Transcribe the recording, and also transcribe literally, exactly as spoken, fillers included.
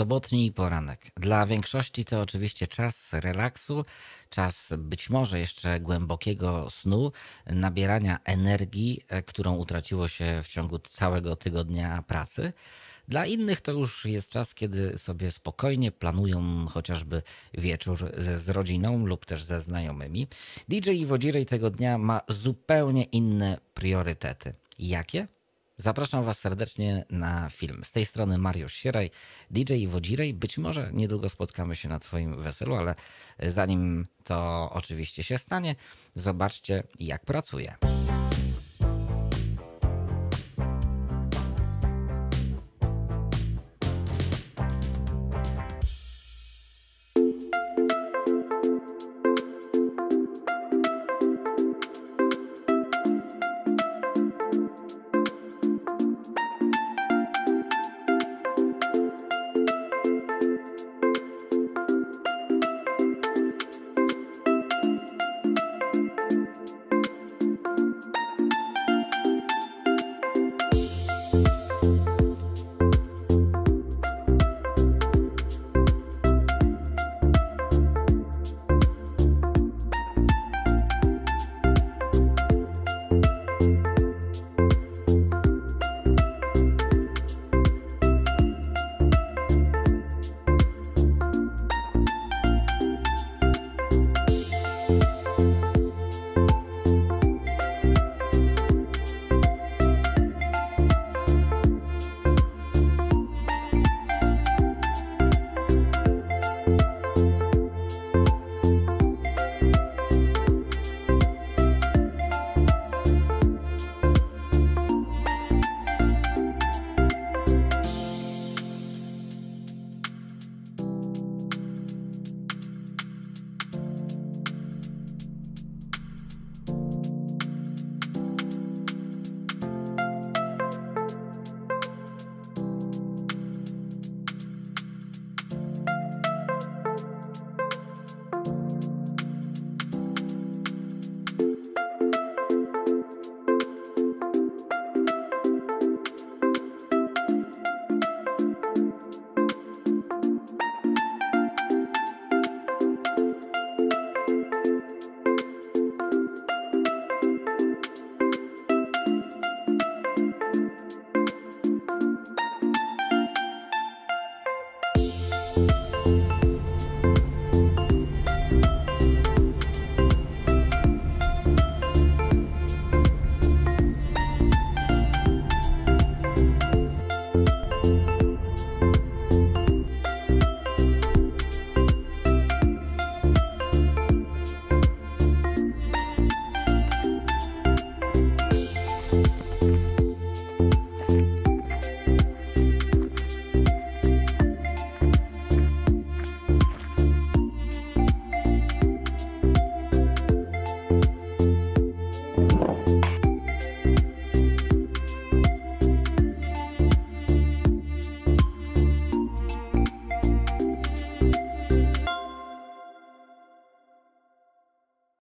sobotni poranek. Dla większości to oczywiście czas relaksu, czas być może jeszcze głębokiego snu, nabierania energii, którą utraciło się w ciągu całego tygodnia pracy. Dla innych to już jest czas, kiedy sobie spokojnie planują chociażby wieczór z rodziną lub też ze znajomymi. D J Iwodzirej tego dnia ma zupełnie inne priorytety. Jakie? Zapraszam Was serdecznie na film. Z tej strony Mariusz Sieraj, D J Iwodzirej. Być może niedługo spotkamy się na Twoim weselu, ale zanim to oczywiście się stanie, zobaczcie, jak pracuję.